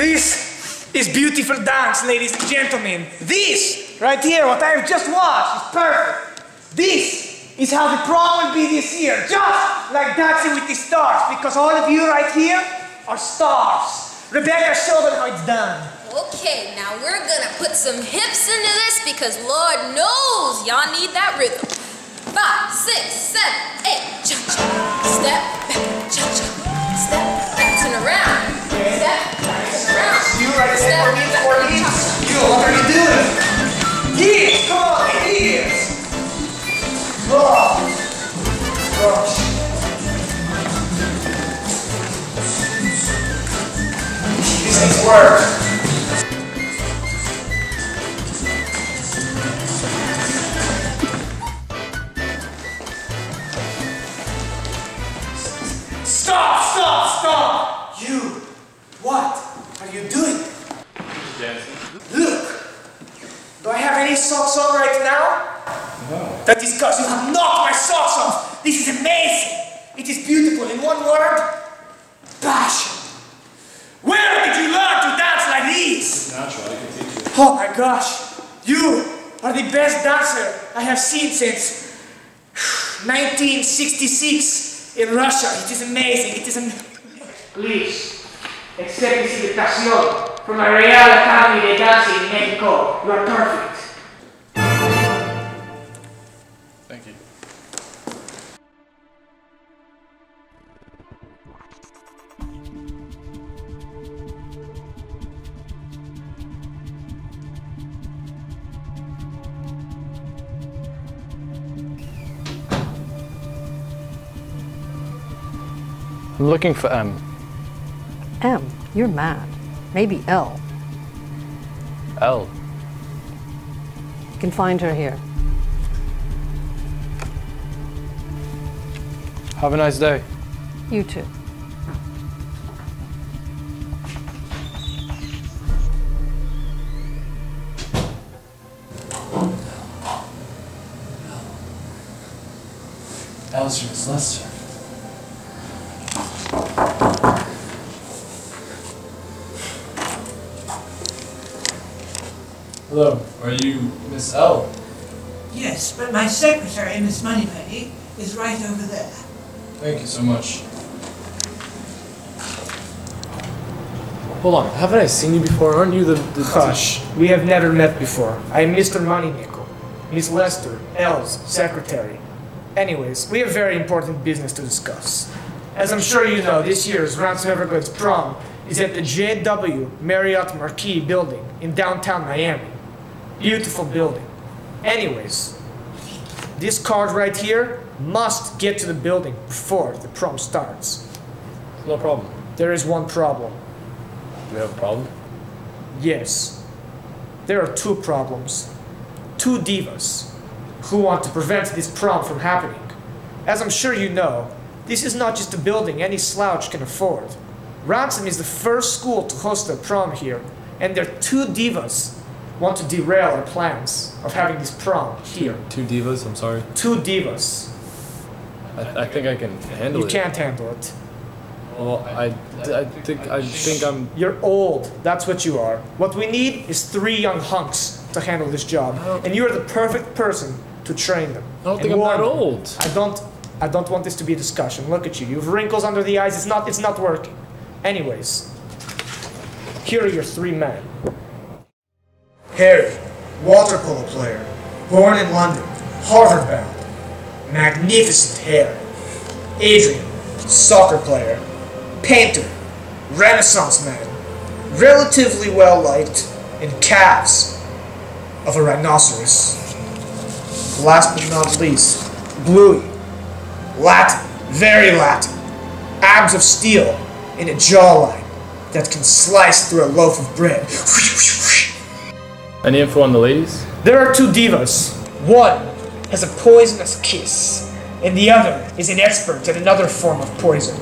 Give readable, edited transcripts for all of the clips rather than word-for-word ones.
This is beautiful dance, ladies and gentlemen. This, right here, what I've just watched, is perfect. This is how the prom will be this year, just like Dancing with the Stars, because all of you right here are stars. Rebecca, show them how it's done. Okay, now we're gonna put some hips into this because Lord knows y'all need that rhythm. 5, 6, 7, 8, cha-cha, step back, cha-cha, step back, turn around, step back, turn around. You right there, 4 feet, 4 feet. You, what are you doing? Heels, come on, heels. Oh, gosh. This needs work. Socks on right now? No. That is because you have knocked my socks off. This is amazing. It is beautiful. In one word, passion. Where did you learn to dance like this? Natural. I can teach you. Oh my gosh, you are the best dancer I have seen since 1966 in Russia. It is amazing. It is amazing. Please accept this invitation from the Real Academy de Dancing in Mexico. You are perfect. Thank you. I'm looking for M. M? You're mad. Maybe L. L? You can find her here. Have a nice day. You too. L's from his Lester. Hello, are you Miss L? Yes, but my secretary, Miss Moneypenny, is right over there. Thank you so much. Hold on, haven't I seen you before? Aren't you the Hush, we have never met before. I am Mr. Moneynickel, Miss Lester, Elle's secretary. Anyways, we have very important business to discuss. As I'm sure you know, this year's Ransom Everglades prom is at the J.W. Marriott Marquis building in downtown Miami. Beautiful building. Anyways, this card right here must get to the building before the prom starts. No problem. There is one problem. Do we have a problem? Yes. There are two problems. Two divas who want to prevent this prom from happening. As I'm sure you know, this is not just a building any slouch can afford. Ransom is the first school to host a prom here, and their two divas want to derail our plans of having this prom here. Two divas? I'm sorry? Two divas. I think I can handle it. You can't handle it. Well, I think I'm... You're old. That's what you are. What we need is 3 young hunks to handle this job. And you're the perfect person to train them. I don't think I'm that old. I don't want this to be a discussion. Look at you. You have wrinkles under the eyes. It's not working. Anyways, here are your 3 men. Harry, water polo player, born in London, Harvard-bound. Magnificent hair. Adrian, soccer player, painter, Renaissance man, relatively well liked, and calves of a rhinoceros. Last but not least, Bluey, Latin, very Latin, abs of steel, and a jawline that can slice through a loaf of bread. Any info on the ladies? There are 2 divas. One has a poisonous kiss, and the other is an expert at another form of poison,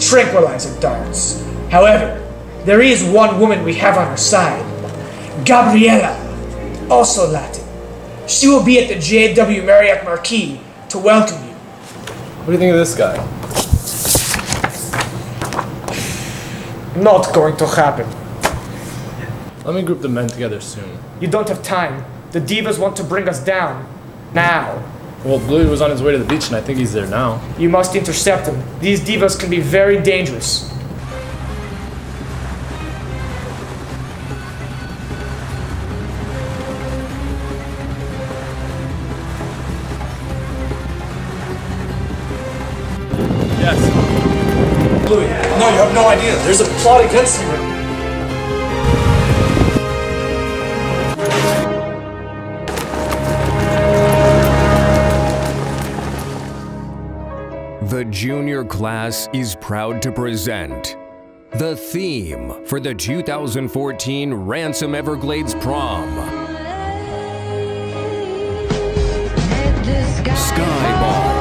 tranquilizer darts. However, there is one woman we have on our side, Gabriella, also Latin. She will be at the J.W. Marriott Marquis to welcome you. What do you think of this guy? Not going to happen. Let me group the men together soon. You don't have time. The divas want to bring us down. Now. Well, Bluey was on his way to the beach, and I think he's there now. You must intercept him. These divas can be very dangerous. Yes. Bluey, no, you have no idea. There's a plot against you. The junior class is proud to present the theme for the 2014 Ransom Everglades prom, Skyfall.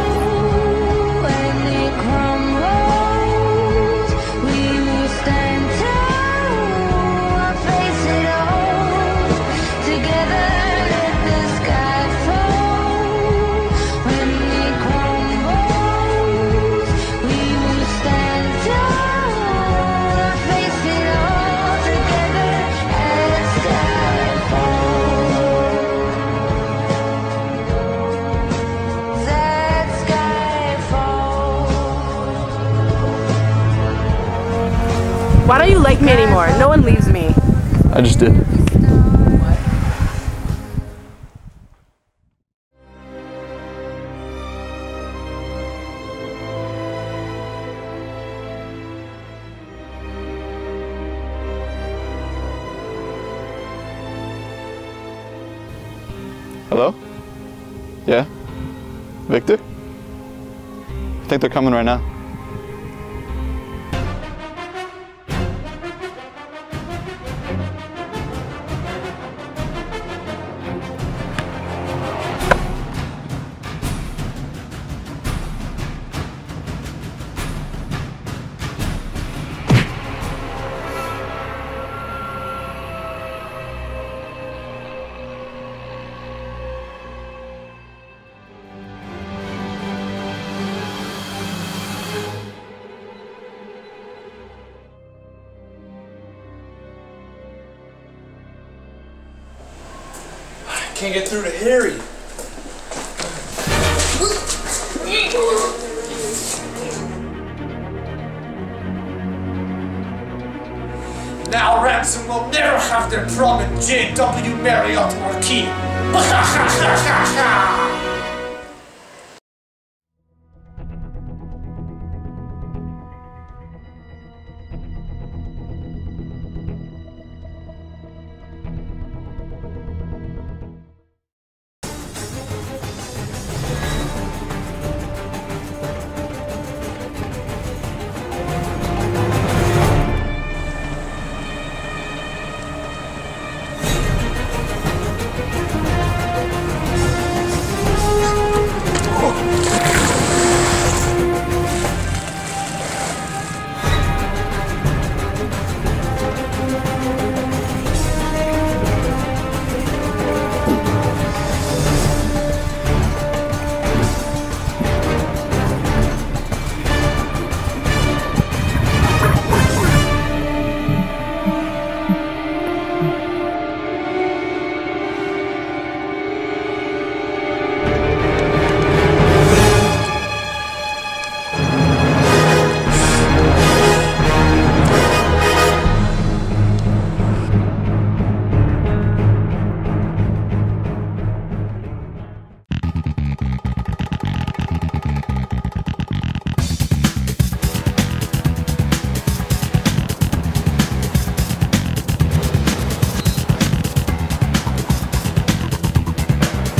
Why don't you like me anymore? No one leaves me. I just did. Hello? Yeah? Victor? I think they're coming right now. Can't get through to Harry. Now Ransom will never have their prom at J.W. Marriott Marquis.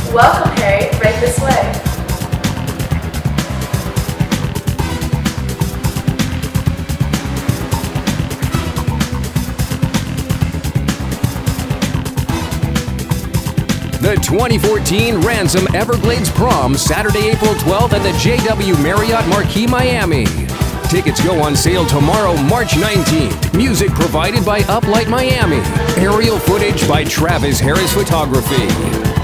Welcome, Harry. Right this way. The 2014 Ransom Everglades Prom, Saturday, April 12th at the J.W. Marriott Marquis, Miami. Tickets go on sale tomorrow, March 19th. Music provided by Uplight Miami. Aerial footage by Travis Harris Photography.